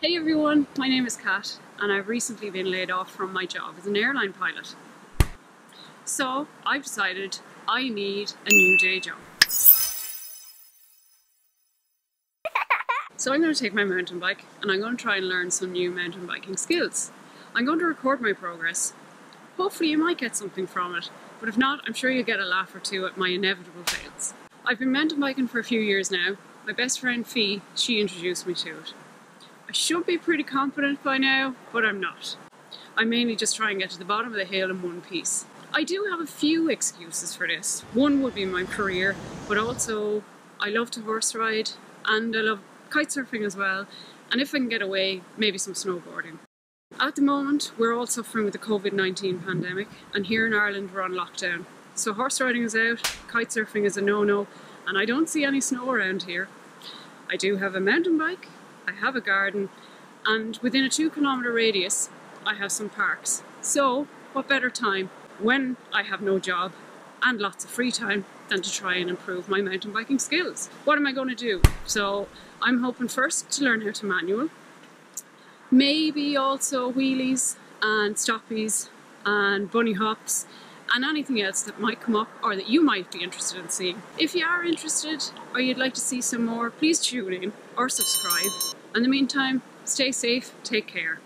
Hey everyone, my name is Kat and I've recently been laid off from my job as an airline pilot. So I've decided I need a new day job. So I'm going to take my mountain bike and I'm going to try and learn some new mountain biking skills. I'm going to record my progress. Hopefully you might get something from it, but if not, I'm sure you'll get a laugh or two at my inevitable fails. I've been mountain biking for a few years now. My best friend Fee, she introduced me to it. I should be pretty confident by now, but I'm not. I mainly just try and get to the bottom of the hill in one piece. I do have a few excuses for this. One would be my career, but also I love to horse ride and I love kite surfing as well. And if I can get away, maybe some snowboarding. At the moment, we're all suffering with the COVID-19 pandemic, and here in Ireland we're on lockdown. So horse riding is out, kite surfing is a no-no, and I don't see any snow around here. I do have a mountain bike, I have a garden, and within a 2 kilometre radius I have some parks. So what better time when I have no job and lots of free time than to try and improve my mountain biking skills. What am I going to do? So I'm hoping first to learn how to manual, maybe also wheelies and stoppies and bunny hops and anything else that might come up or that you might be interested in seeing. If you are interested or you'd like to see some more, please tune in or subscribe. In the meantime, stay safe, take care.